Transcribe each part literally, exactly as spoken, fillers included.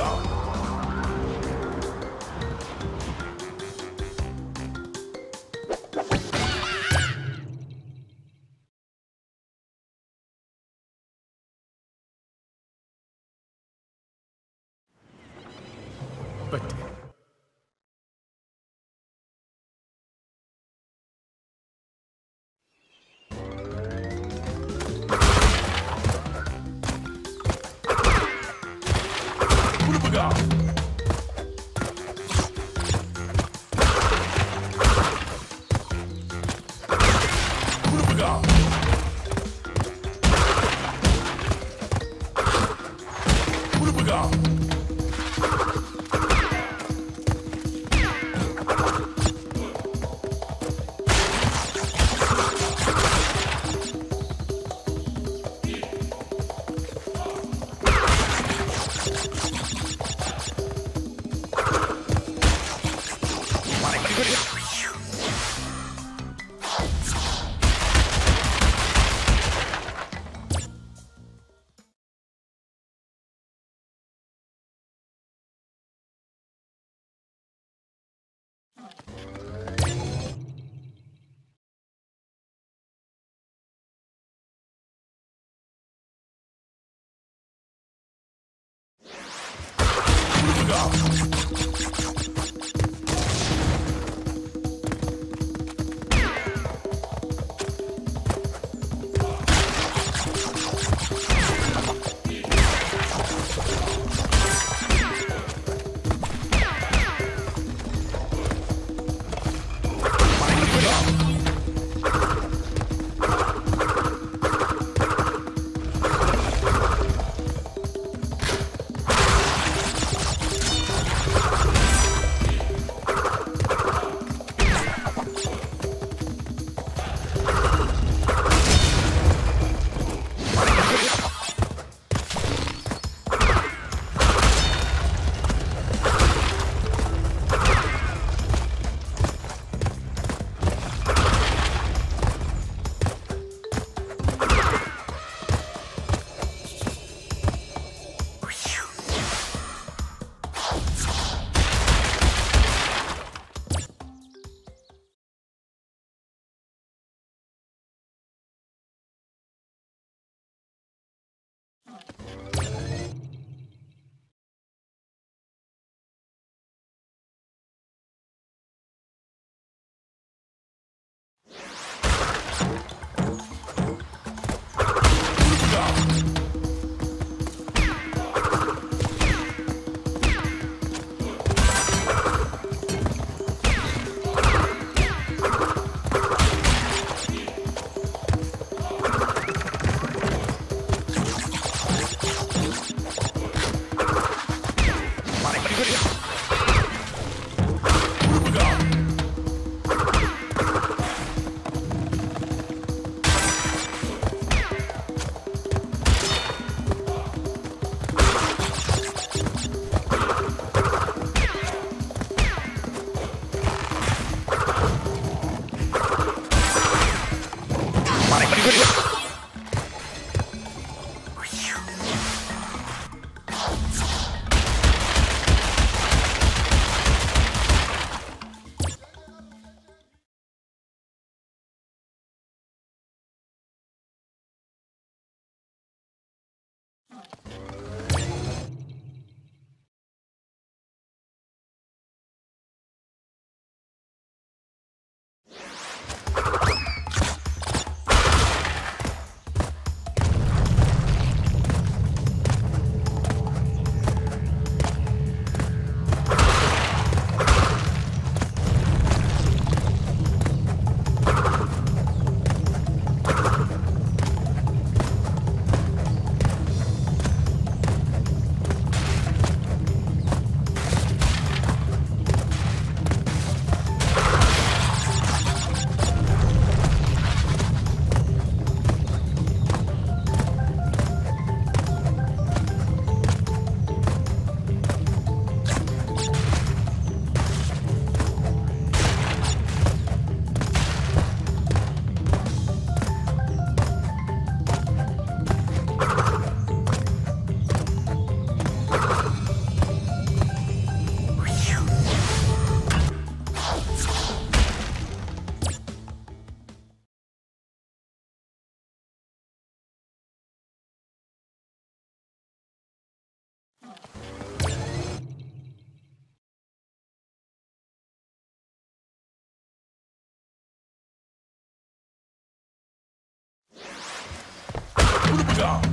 down. But go. You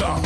go.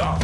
Stop.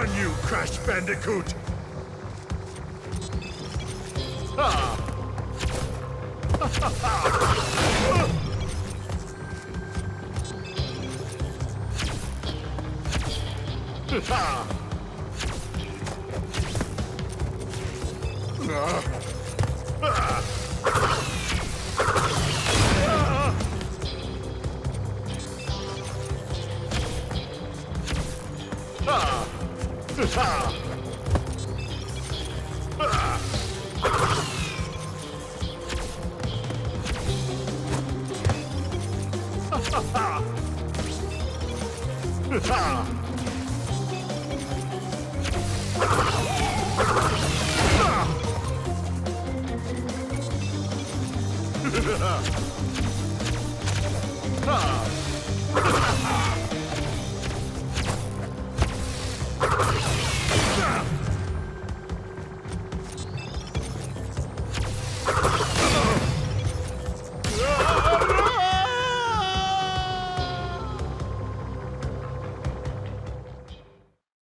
on you, Crash Bandicoot! Ha! Ha ha ha! Ha! Ha! Ha! Ha!